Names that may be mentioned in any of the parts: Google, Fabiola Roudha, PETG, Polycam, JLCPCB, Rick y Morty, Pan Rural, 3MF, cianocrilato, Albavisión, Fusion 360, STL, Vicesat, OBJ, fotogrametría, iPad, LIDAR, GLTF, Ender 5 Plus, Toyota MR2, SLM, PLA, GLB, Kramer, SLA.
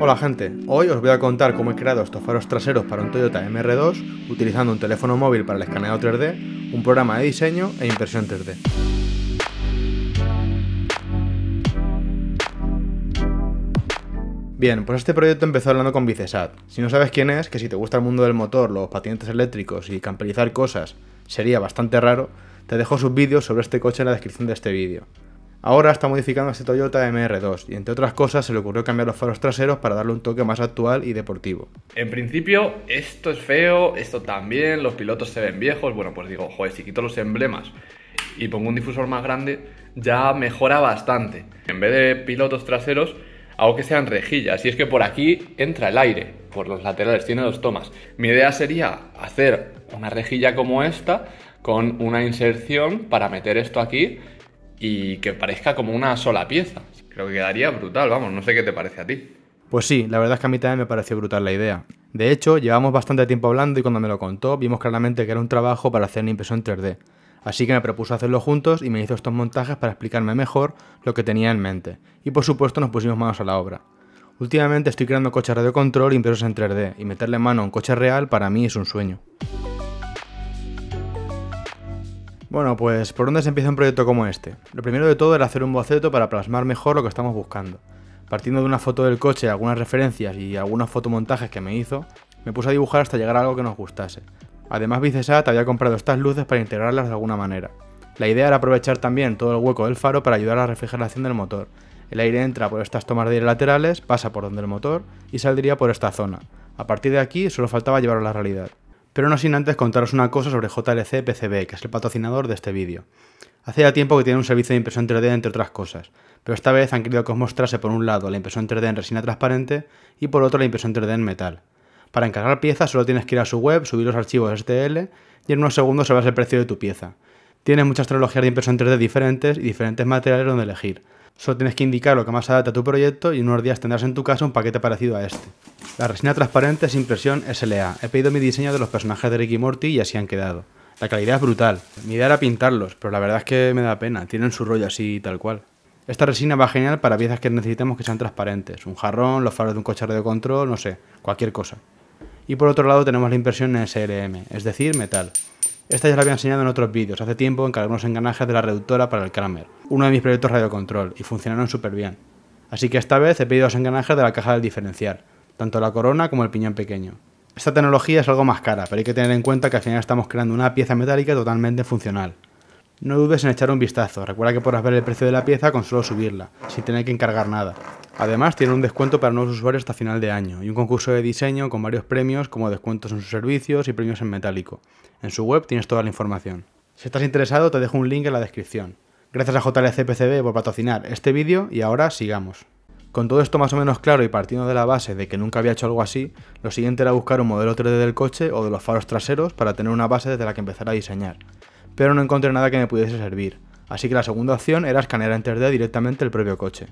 Hola gente, hoy os voy a contar cómo he creado estos faros traseros para un Toyota MR2 utilizando un teléfono móvil para el escaneado 3D, un programa de diseño e impresión 3D. Bien, pues este proyecto empezó hablando con Vicesat. Si no sabes quién es, que si te gusta el mundo del motor, los patinetes eléctricos y camperizar cosas sería bastante raro, te dejo sus vídeos sobre este coche en la descripción de este vídeo. Ahora está modificando este Toyota MR2 y entre otras cosas se le ocurrió cambiar los faros traseros para darle un toque más actual y deportivo. En principio esto es feo, esto también, los pilotos se ven viejos, bueno pues digo, joder, si quito los emblemas y pongo un difusor más grande ya mejora bastante. En vez de pilotos traseros hago que sean rejillas y es que por aquí entra el aire, por los laterales, tiene dos tomas. Mi idea sería hacer una rejilla como esta con una inserción para meter esto aquí y que parezca como una sola pieza. Creo que quedaría brutal, vamos, no sé qué te parece a ti. Pues sí, la verdad es que a mí también me pareció brutal la idea. De hecho, llevamos bastante tiempo hablando y cuando me lo contó vimos claramente que era un trabajo para hacer una impresión 3D. Así que me propuso hacerlo juntos y me hizo estos montajes para explicarme mejor lo que tenía en mente. Y por supuesto nos pusimos manos a la obra. Últimamente estoy creando coches radio control impresos en 3D y meterle mano a un coche real para mí es un sueño. Bueno, pues ¿por dónde se empieza un proyecto como este? Lo primero de todo era hacer un boceto para plasmar mejor lo que estamos buscando. Partiendo de una foto del coche, algunas referencias y algunos fotomontajes que me hizo, me puse a dibujar hasta llegar a algo que nos gustase. Además, Vicesat había comprado estas luces para integrarlas de alguna manera. La idea era aprovechar también todo el hueco del faro para ayudar a la refrigeración del motor. El aire entra por estas tomas de aire laterales, pasa por donde el motor y saldría por esta zona. A partir de aquí solo faltaba llevarlo a la realidad. Pero no sin antes contaros una cosa sobre JLCPCB, que es el patrocinador de este vídeo. Hace ya tiempo que tiene un servicio de impresión 3D entre otras cosas, pero esta vez han querido que os mostrase por un lado la impresión 3D en resina transparente y por otro la impresión 3D en metal. Para encargar piezas solo tienes que ir a su web, subir los archivos STL y en unos segundos sabrás el precio de tu pieza. Tienes muchas tecnologías de impresión 3D diferentes y diferentes materiales donde elegir. Solo tienes que indicar lo que más adapta a tu proyecto y en unos días tendrás en tu casa un paquete parecido a este. La resina transparente es impresión SLA. He pedido mi diseño de los personajes de Rick y Morty y así han quedado. La calidad es brutal. Mi idea era pintarlos, pero la verdad es que me da pena. Tienen su rollo así tal cual. Esta resina va genial para piezas que necesitemos que sean transparentes. Un jarrón, los faros de un coche de control, no sé, cualquier cosa. Y por otro lado tenemos la impresión en SLM, es decir, metal. Esta ya la había enseñado en otros vídeos, hace tiempo encargué unos engranajes de la reductora para el Kramer, uno de mis proyectos radiocontrol, y funcionaron súper bien. Así que esta vez he pedido los engranajes de la caja del diferencial, tanto la corona como el piñón pequeño. Esta tecnología es algo más cara, pero hay que tener en cuenta que al final estamos creando una pieza metálica totalmente funcional. No dudes en echar un vistazo, recuerda que podrás ver el precio de la pieza con solo subirla, sin tener que encargar nada. Además tiene un descuento para nuevos usuarios hasta final de año, y un concurso de diseño con varios premios como descuentos en sus servicios y premios en metálico. En su web tienes toda la información. Si estás interesado te dejo un link en la descripción. Gracias a JLCPCB por patrocinar este vídeo y ahora sigamos. Con todo esto más o menos claro y partiendo de la base de que nunca había hecho algo así, lo siguiente era buscar un modelo 3D del coche o de los faros traseros para tener una base desde la que empezar a diseñar, pero no encontré nada que me pudiese servir, así que la segunda opción era escanear en 3D directamente el propio coche.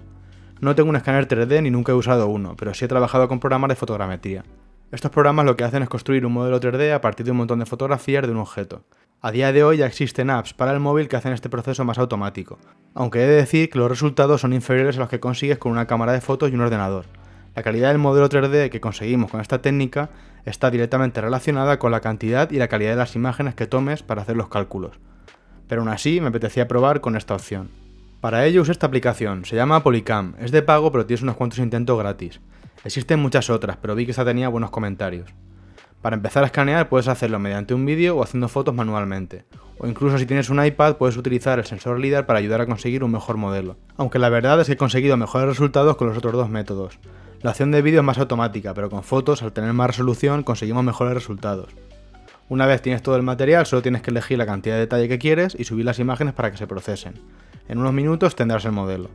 No tengo un escáner 3D ni nunca he usado uno, pero sí he trabajado con programas de fotogrametría. Estos programas lo que hacen es construir un modelo 3D a partir de un montón de fotografías de un objeto. A día de hoy ya existen apps para el móvil que hacen este proceso más automático, aunque he de decir que los resultados son inferiores a los que consigues con una cámara de fotos y un ordenador. La calidad del modelo 3D que conseguimos con esta técnica está directamente relacionada con la cantidad y la calidad de las imágenes que tomes para hacer los cálculos, pero aún así me apetecía probar con esta opción. Para ello usé esta aplicación, se llama Polycam, es de pago pero tienes unos cuantos intentos gratis. Existen muchas otras, pero vi que esta tenía buenos comentarios. Para empezar a escanear puedes hacerlo mediante un vídeo o haciendo fotos manualmente, o incluso si tienes un iPad puedes utilizar el sensor LIDAR para ayudar a conseguir un mejor modelo, aunque la verdad es que he conseguido mejores resultados con los otros dos métodos. La acción de vídeo es más automática, pero con fotos, al tener más resolución, conseguimos mejores resultados. Una vez tienes todo el material, solo tienes que elegir la cantidad de detalle que quieres y subir las imágenes para que se procesen. En unos minutos tendrás el modelo.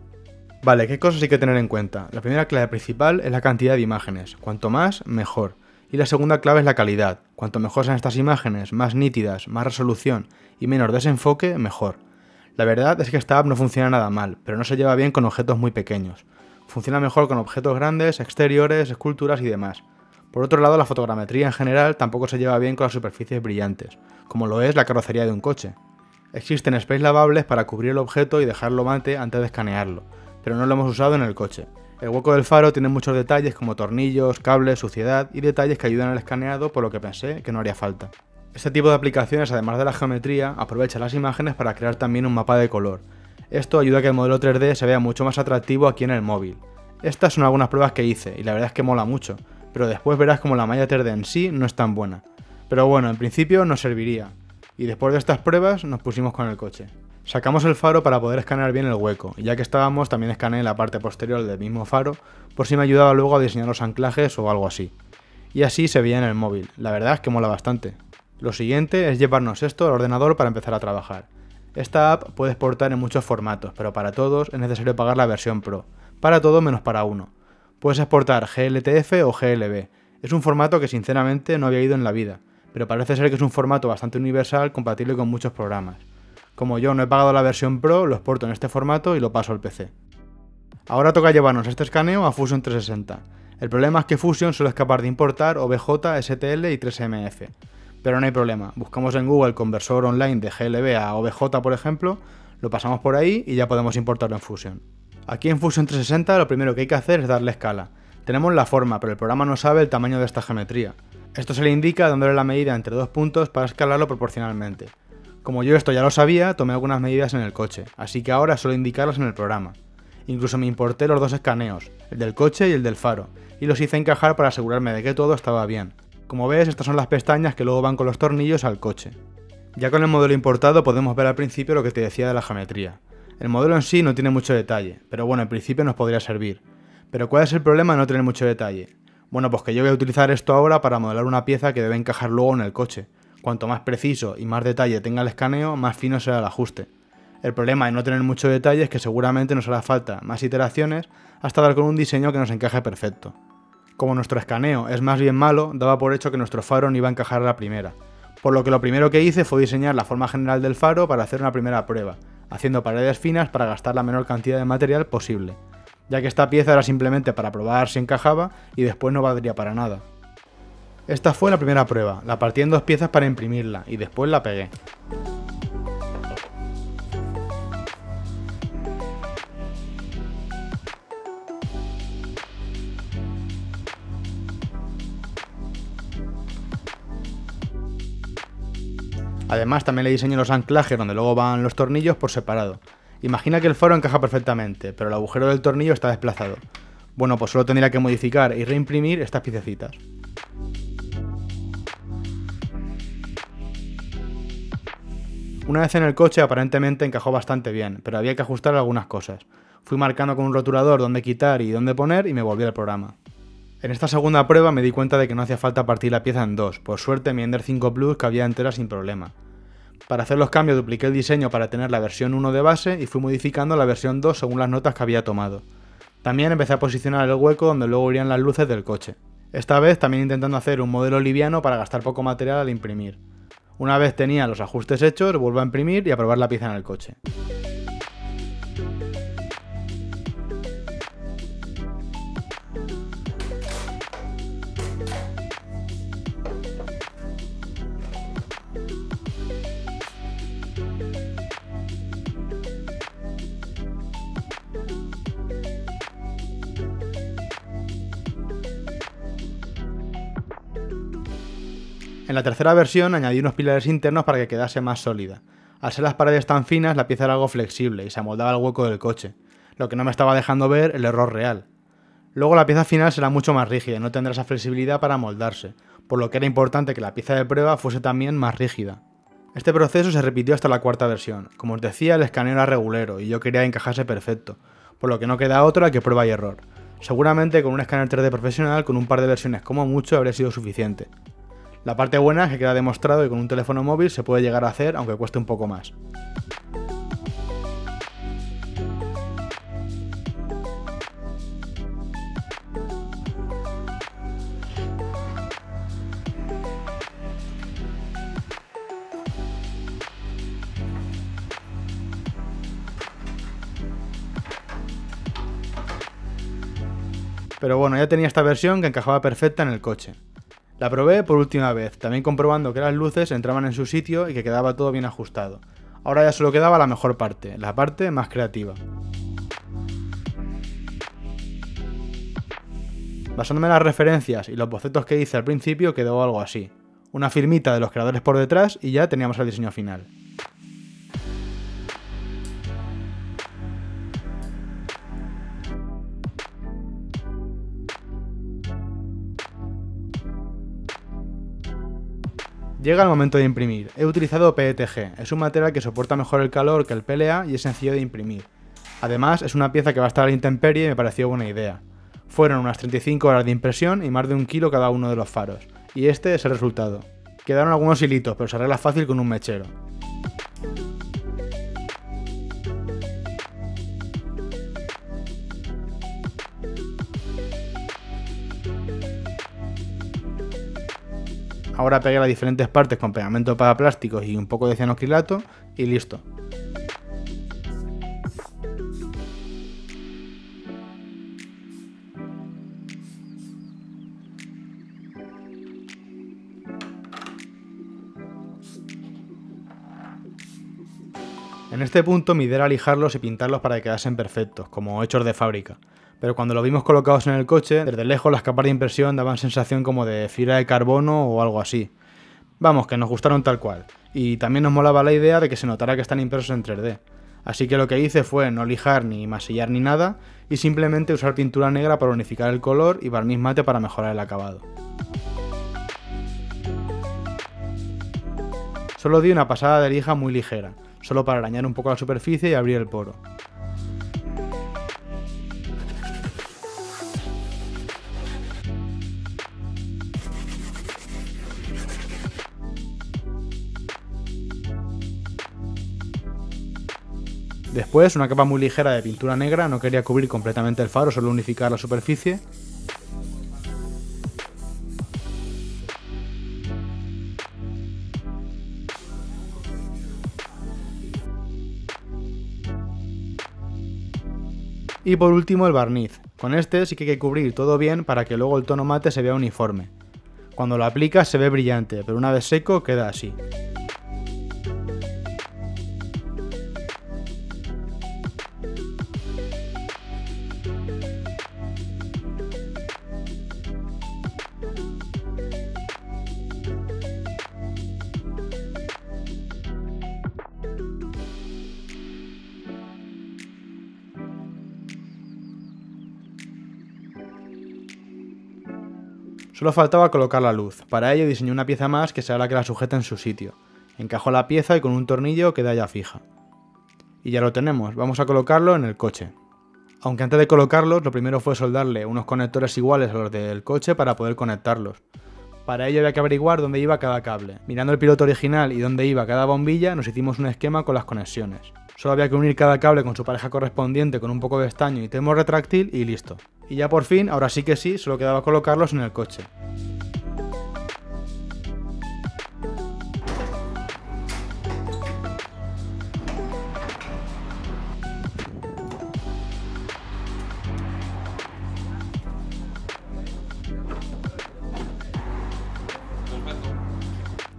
Vale, ¿qué cosas hay que tener en cuenta? La primera clave principal es la cantidad de imágenes, cuanto más, mejor. Y la segunda clave es la calidad, cuanto mejor sean estas imágenes, más nítidas, más resolución y menos desenfoque, mejor. La verdad es que esta app no funciona nada mal, pero no se lleva bien con objetos muy pequeños. Funciona mejor con objetos grandes, exteriores, esculturas y demás. Por otro lado, la fotogrametría en general tampoco se lleva bien con las superficies brillantes, como lo es la carrocería de un coche. Existen sprays lavables para cubrir el objeto y dejarlo mate antes de escanearlo, pero no lo hemos usado en el coche. El hueco del faro tiene muchos detalles como tornillos, cables, suciedad y detalles que ayudan al escaneado, por lo que pensé que no haría falta. Este tipo de aplicaciones, además de la geometría, aprovecha las imágenes para crear también un mapa de color. Esto ayuda a que el modelo 3D se vea mucho más atractivo aquí en el móvil. Estas son algunas pruebas que hice y la verdad es que mola mucho, pero después verás como la malla 3D en sí no es tan buena. Pero bueno, en principio nos serviría. Y después de estas pruebas nos pusimos con el coche. Sacamos el faro para poder escanear bien el hueco, y ya que estábamos también escaneé la parte posterior del mismo faro por si me ayudaba luego a diseñar los anclajes o algo así. Y así se veía en el móvil, la verdad es que mola bastante. Lo siguiente es llevarnos esto al ordenador para empezar a trabajar. Esta app puede exportar en muchos formatos, pero para todos es necesario pagar la versión Pro, para todo menos para uno. Puedes exportar GLTF o GLB, es un formato que sinceramente no había ido en la vida, pero parece ser que es un formato bastante universal compatible con muchos programas. Como yo no he pagado la versión Pro, lo exporto en este formato y lo paso al PC. Ahora toca llevarnos este escaneo a Fusion 360. El problema es que Fusion solo es capaz de importar OBJ, STL y 3MF. Pero no hay problema, buscamos en Google el conversor online de GLB a OBJ, por ejemplo, lo pasamos por ahí y ya podemos importarlo en Fusion. Aquí en Fusion 360 lo primero que hay que hacer es darle escala. Tenemos la forma, pero el programa no sabe el tamaño de esta geometría. Esto se le indica dándole la medida entre dos puntos para escalarlo proporcionalmente. Como yo esto ya lo sabía, tomé algunas medidas en el coche, así que ahora suelo indicarlas en el programa. Incluso me importé los dos escaneos, el del coche y el del faro, y los hice encajar para asegurarme de que todo estaba bien. Como ves, estas son las pestañas que luego van con los tornillos al coche. Ya con el modelo importado podemos ver al principio lo que te decía de la geometría. El modelo en sí no tiene mucho detalle, pero bueno, en principio nos podría servir. Pero ¿cuál es el problema de no tener mucho detalle? Bueno, pues que yo voy a utilizar esto ahora para modelar una pieza que debe encajar luego en el coche. Cuanto más preciso y más detalle tenga el escaneo, más fino será el ajuste. El problema de no tener mucho detalle es que seguramente nos hará falta más iteraciones hasta dar con un diseño que nos encaje perfecto. Como nuestro escaneo es más bien malo, daba por hecho que nuestro faro no iba a encajar a la primera. Por lo que lo primero que hice fue diseñar la forma general del faro para hacer una primera prueba, haciendo paredes finas para gastar la menor cantidad de material posible, ya que esta pieza era simplemente para probar si encajaba y después no valdría para nada. Esta fue la primera prueba, la partí en dos piezas para imprimirla y después la pegué. Además también le diseñé los anclajes donde luego van los tornillos por separado. Imagina que el faro encaja perfectamente, pero el agujero del tornillo está desplazado. Bueno, pues solo tendría que modificar y reimprimir estas piececitas. Una vez en el coche aparentemente encajó bastante bien, pero había que ajustar algunas cosas. Fui marcando con un rotulador dónde quitar y dónde poner y me volví al programa. En esta segunda prueba me di cuenta de que no hacía falta partir la pieza en dos, por suerte mi Ender 5 Plus cabía entera sin problema. Para hacer los cambios dupliqué el diseño para tener la versión 1 de base y fui modificando la versión 2 según las notas que había tomado. También empecé a posicionar el hueco donde luego irían las luces del coche. Esta vez también intentando hacer un modelo liviano para gastar poco material al imprimir. Una vez tenía los ajustes hechos, vuelvo a imprimir y a probar la pieza en el coche. En la tercera versión añadí unos pilares internos para que quedase más sólida. Al ser las paredes tan finas, la pieza era algo flexible y se amoldaba al hueco del coche, lo que no me estaba dejando ver el error real. Luego la pieza final será mucho más rígida y no tendrá esa flexibilidad para amoldarse, por lo que era importante que la pieza de prueba fuese también más rígida. Este proceso se repitió hasta la cuarta versión. Como os decía, el escaneo era regulero y yo quería que encajase perfecto, por lo que no queda otra que prueba y error. Seguramente con un escáner 3D profesional con un par de versiones como mucho habría sido suficiente. La parte buena es que queda demostrado que con un teléfono móvil se puede llegar a hacer, aunque cueste un poco más. Pero bueno, ya tenía esta versión que encajaba perfecta en el coche. La probé por última vez, también comprobando que las luces entraban en su sitio y que quedaba todo bien ajustado. Ahora ya solo quedaba la mejor parte, la parte más creativa. Basándome en las referencias y los bocetos que hice al principio, quedó algo así. Una firmita de los creadores por detrás y ya teníamos el diseño final. Llega el momento de imprimir. He utilizado PETG, es un material que soporta mejor el calor que el PLA y es sencillo de imprimir. Además, es una pieza que va a estar a la intemperie y me pareció buena idea. Fueron unas 35 horas de impresión y más de un kilo cada uno de los faros. Y este es el resultado. Quedaron algunos hilitos, pero se arregla fácil con un mechero. Ahora pegué las diferentes partes con pegamento para plásticos y un poco de cianocrilato y listo. En este punto mi idea era lijarlos y pintarlos para que quedasen perfectos, como hechos de fábrica. Pero cuando los vimos colocados en el coche, desde lejos las capas de impresión daban sensación como de fibra de carbono o algo así. Vamos, que nos gustaron tal cual, y también nos molaba la idea de que se notara que están impresos en 3D. Así que lo que hice fue no lijar ni masillar ni nada, y simplemente usar pintura negra para unificar el color y barniz mate para mejorar el acabado. Solo di una pasada de lija muy ligera, solo para arañar un poco la superficie y abrir el poro. Después, una capa muy ligera de pintura negra, no quería cubrir completamente el faro, solo unificar la superficie. Y por último el barniz. Con este sí que hay que cubrir todo bien para que luego el tono mate se vea uniforme. Cuando lo aplicas se ve brillante, pero una vez seco queda así. Solo faltaba colocar la luz, para ello diseñé una pieza más que sea la que la sujeta en su sitio. Encajo la pieza y con un tornillo queda ya fija. Y ya lo tenemos, vamos a colocarlo en el coche. Aunque antes de colocarlos, lo primero fue soldarle unos conectores iguales a los del coche para poder conectarlos. Para ello había que averiguar dónde iba cada cable. Mirando el piloto original y dónde iba cada bombilla, nos hicimos un esquema con las conexiones. Solo había que unir cada cable con su pareja correspondiente con un poco de estaño y termo retráctil y listo. Y ya por fin, ahora sí que sí, solo quedaba colocarlos en el coche.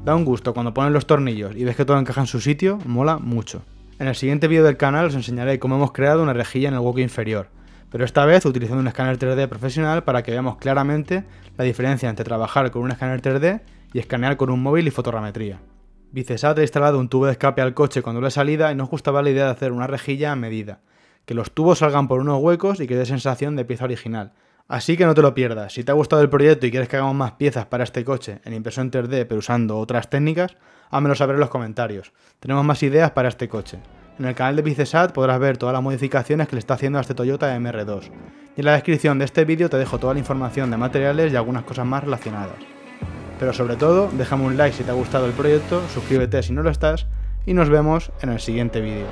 Da un gusto cuando pones los tornillos y ves que todo encaja en su sitio, mola mucho. En el siguiente vídeo del canal os enseñaré cómo hemos creado una rejilla en el hueco inferior, pero esta vez utilizando un escáner 3D profesional para que veamos claramente la diferencia entre trabajar con un escáner 3D y escanear con un móvil y fotorrametría. Vicesat ha instalado un tubo de escape al coche con doble salida y nos gustaba la idea de hacer una rejilla a medida, que los tubos salgan por unos huecos y que dé sensación de pieza original. Así que no te lo pierdas, si te ha gustado el proyecto y quieres que hagamos más piezas para este coche en impresión 3D pero usando otras técnicas, házmelo saber en los comentarios, tenemos más ideas para este coche. En el canal de Vicesat podrás ver todas las modificaciones que le está haciendo a este Toyota MR2, y en la descripción de este vídeo te dejo toda la información de materiales y algunas cosas más relacionadas. Pero sobre todo, déjame un like si te ha gustado el proyecto, suscríbete si no lo estás, y nos vemos en el siguiente vídeo.